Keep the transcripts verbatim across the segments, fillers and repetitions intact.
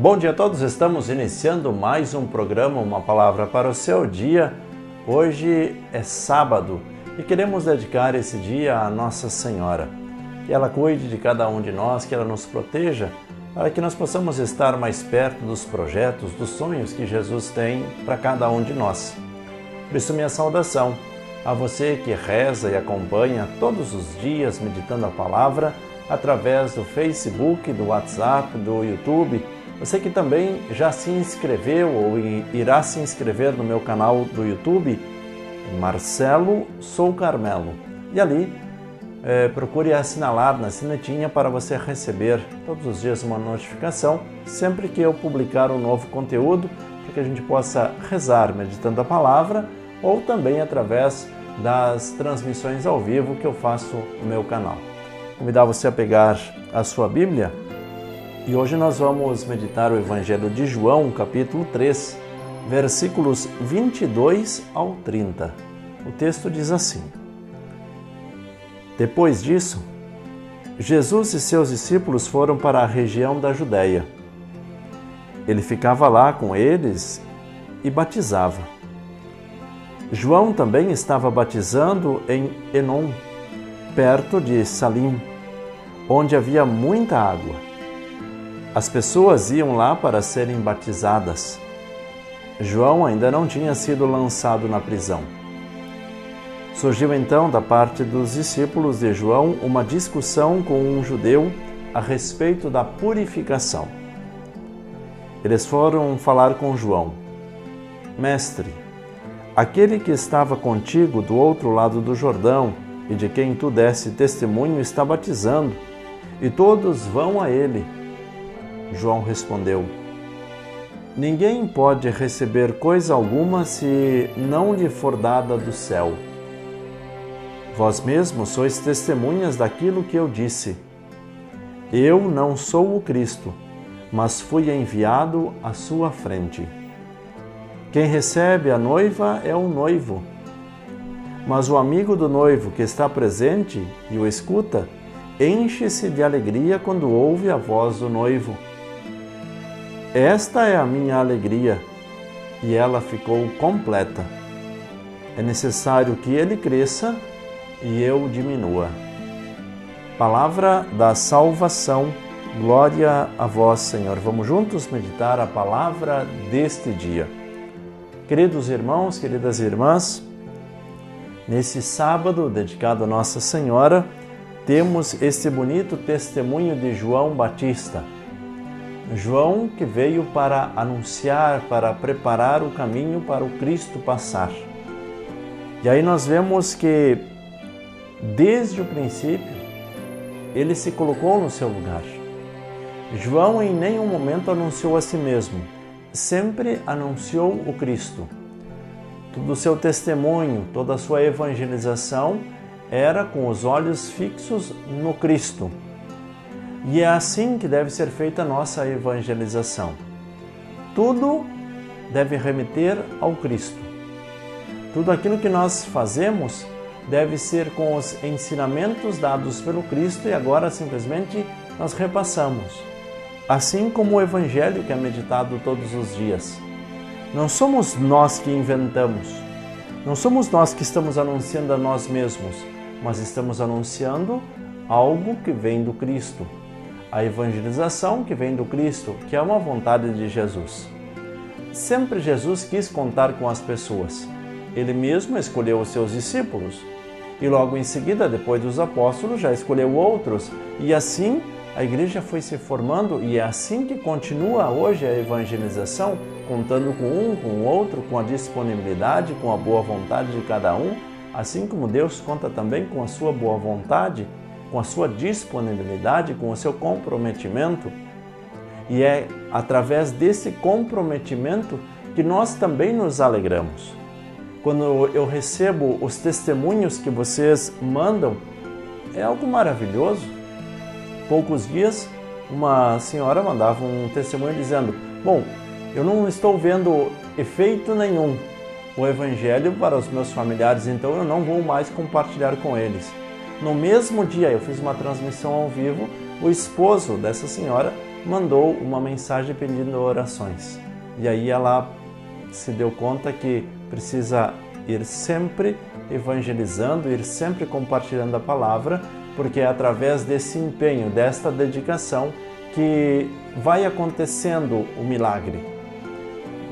Bom dia a todos, estamos iniciando mais um programa, uma palavra para o seu dia. Hoje é sábado e queremos dedicar esse dia à Nossa Senhora. Que ela cuide de cada um de nós, que ela nos proteja, para que nós possamos estar mais perto dos projetos, dos sonhos que Jesus tem para cada um de nós. Por isso, minha saudação a você que reza e acompanha todos os dias meditando a palavra através do Facebook, do WhatsApp, do YouTube. Você que também já se inscreveu ou irá se inscrever no meu canal do YouTube, Marcelo Sou Carmelo. E ali, é, procure assinalar na sinetinha para você receber todos os dias uma notificação, sempre que eu publicar um novo conteúdo, para que a gente possa rezar meditando a palavra ou também através das transmissões ao vivo que eu faço no meu canal. Convidar você a pegar a sua Bíblia. E hoje nós vamos meditar o Evangelho de João, capítulo três, versículos vinte e dois ao trinta. O texto diz assim: Depois disso, Jesus e seus discípulos foram para a região da Judéia. Ele ficava lá com eles e batizava. João também estava batizando em Enom, perto de Salim, onde havia muita água. As pessoas iam lá para serem batizadas. João ainda não tinha sido lançado na prisão. Surgiu então da parte dos discípulos de João uma discussão com um judeu a respeito da purificação. Eles foram falar com João: Mestre, aquele que estava contigo do outro lado do Jordão e de quem tu deste testemunho está batizando, e todos vão a ele. João respondeu: Ninguém pode receber coisa alguma se não lhe for dada do céu. Vós mesmos sois testemunhas daquilo que eu disse. Eu não sou o Cristo, mas fui enviado à sua frente. Quem recebe a noiva é o noivo. Mas o amigo do noivo que está presente e o escuta, enche-se de alegria quando ouve a voz do noivo. Esta é a minha alegria, e ela ficou completa. É necessário que ele cresça e eu diminua. Palavra da salvação, glória a vós, Senhor. Vamos juntos meditar a palavra deste dia. Queridos irmãos, queridas irmãs, nesse sábado dedicado a Nossa Senhora, temos este bonito testemunho de João Batista. João que veio para anunciar, para preparar o caminho para o Cristo passar. E aí nós vemos que, desde o princípio, ele se colocou no seu lugar. João em nenhum momento anunciou a si mesmo, sempre anunciou o Cristo. Todo o seu testemunho, toda a sua evangelização era com os olhos fixos no Cristo. E é assim que deve ser feita a nossa evangelização. Tudo deve remeter ao Cristo. Tudo aquilo que nós fazemos deve ser com os ensinamentos dados pelo Cristo e agora simplesmente nós repassamos. Assim como o Evangelho que é meditado todos os dias. Não somos nós que inventamos. Não somos nós que estamos anunciando a nós mesmos, mas estamos anunciando algo que vem do Cristo. A evangelização que vem do Cristo, que é uma vontade de Jesus. Sempre Jesus quis contar com as pessoas. Ele mesmo escolheu os seus discípulos. E logo em seguida, depois dos apóstolos, já escolheu outros. E assim a igreja foi se formando e é assim que continua hoje a evangelização, contando com um, com o outro, com a disponibilidade, com a boa vontade de cada um. Assim como Deus conta também com a sua boa vontade, com a sua disponibilidade, com o seu comprometimento. E é através desse comprometimento que nós também nos alegramos. Quando eu recebo os testemunhos que vocês mandam, é algo maravilhoso. Poucos dias, uma senhora mandava um testemunho dizendo: Bom, eu não estou vendo efeito nenhum o Evangelho para os meus familiares, então eu não vou mais compartilhar com eles. No mesmo dia, eu fiz uma transmissão ao vivo, o esposo dessa senhora mandou uma mensagem pedindo orações. E aí ela se deu conta que precisa ir sempre evangelizando, ir sempre compartilhando a palavra, porque é através desse empenho, desta dedicação, que vai acontecendo o milagre.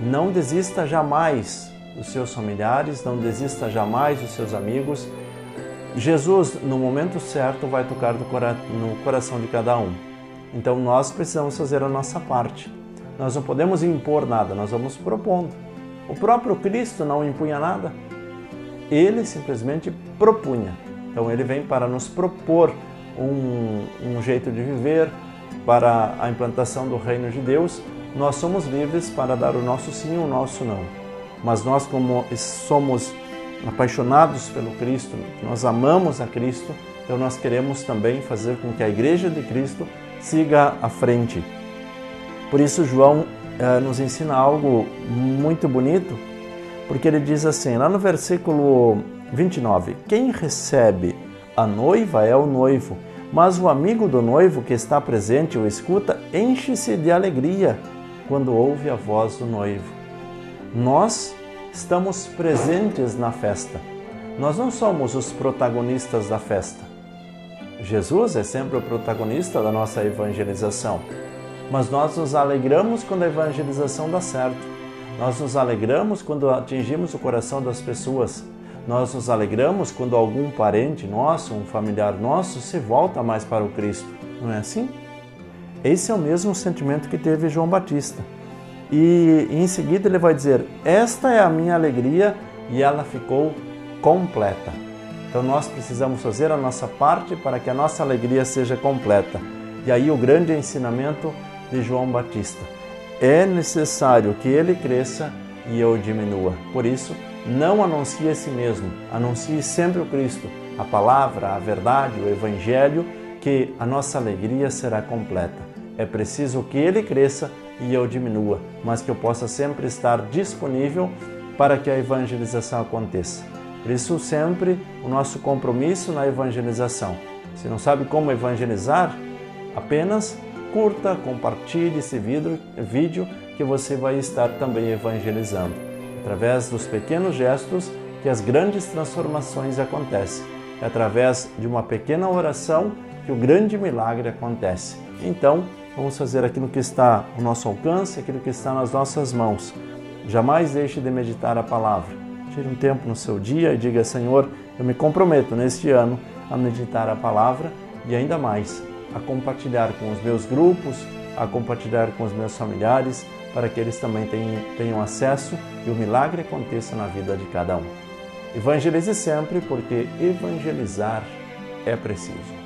Não desista jamais dos seus familiares, não desista jamais dos seus amigos. Jesus, no momento certo, vai tocar no coração de cada um. Então nós precisamos fazer a nossa parte. Nós não podemos impor nada, nós vamos propondo. O próprio Cristo não impunha nada. Ele simplesmente propunha. Então ele vem para nos propor um, um jeito de viver, para a implantação do reino de Deus. Nós somos livres para dar o nosso sim e o nosso não. Mas nós, como somos apaixonados pelo Cristo, nós amamos a Cristo, então nós queremos também fazer com que a Igreja de Cristo siga à frente. Por isso João eh, nos ensina algo muito bonito, porque ele diz assim, lá no versículo vinte e nove, quem recebe a noiva é o noivo, mas o amigo do noivo que está presente e o escuta enche-se de alegria quando ouve a voz do noivo. Nós estamos presentes na festa. Nós não somos os protagonistas da festa. Jesus é sempre o protagonista da nossa evangelização. Mas nós nos alegramos quando a evangelização dá certo. Nós nos alegramos quando atingimos o coração das pessoas. Nós nos alegramos quando algum parente nosso, um familiar nosso, se volta mais para o Cristo. Não é assim? Esse é o mesmo sentimento que teve João Batista. E em seguida ele vai dizer, esta é a minha alegria e ela ficou completa. Então nós precisamos fazer a nossa parte para que a nossa alegria seja completa. E aí o grande ensinamento de João Batista. É necessário que ele cresça e eu diminua. Por isso, não anuncie a si mesmo, anuncie sempre o Cristo, a palavra, a verdade, o evangelho, que a nossa alegria será completa. É preciso que ele cresça e eu diminua, mas que eu possa sempre estar disponível para que a evangelização aconteça. Por isso, sempre o nosso compromisso na evangelização. Se não sabe como evangelizar, apenas curta, compartilhe esse vídeo que você vai estar também evangelizando. Através dos pequenos gestos que as grandes transformações acontecem. É através de uma pequena oração que o grande milagre acontece. Então, vamos fazer aquilo que está ao nosso alcance, aquilo que está nas nossas mãos. Jamais deixe de meditar a palavra. Tire um tempo no seu dia e diga, Senhor, eu me comprometo neste ano a meditar a palavra e ainda mais, a compartilhar com os meus grupos, a compartilhar com os meus familiares, para que eles também tenham, tenham acesso e o milagre aconteça na vida de cada um. Evangelize sempre, porque evangelizar é preciso.